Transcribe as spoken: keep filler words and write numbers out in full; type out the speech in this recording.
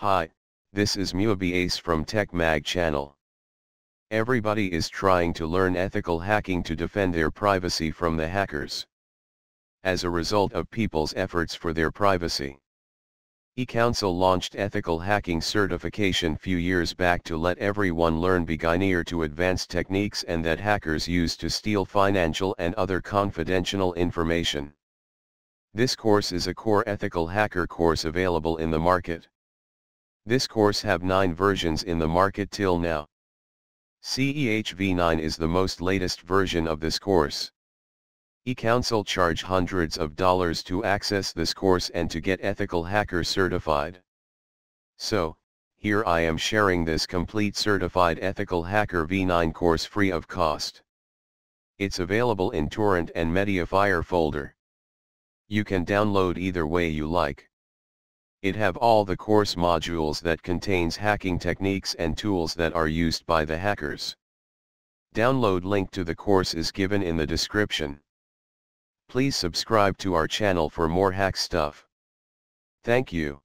Hi, this is Muabi Ace from Tech Mag Channel. Everybody is trying to learn ethical hacking to defend their privacy from the hackers. As a result of people's efforts for their privacy, E C Council launched ethical hacking certification few years back to let everyone learn beginner to advanced techniques and that hackers use to steal financial and other confidential information. This course is a core ethical hacker course available in the market. This course have nine versions in the market till now. C E H v nine is the most latest version of this course. E C Council charge hundreds of dollars to access this course and to get ethical hacker certified. So, here I am sharing this complete certified ethical hacker v nine course free of cost. It's available in torrent and Mediafire folder. You can download either way you like. It have all the course modules that contains hacking techniques and tools that are used by the hackers. Download link to the course is given in the description. Please subscribe to our channel for more hack stuff. Thank you.